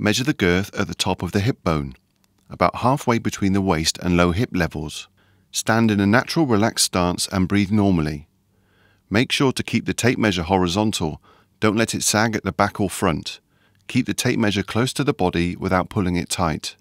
measure the girth at the top of the hip bone, about halfway between the waist and low hip levels. Stand in a natural relaxed stance and breathe normally. Make sure to keep the tape measure horizontal, don't let it sag at the back or front. Keep the tape measure close to the body without pulling it tight.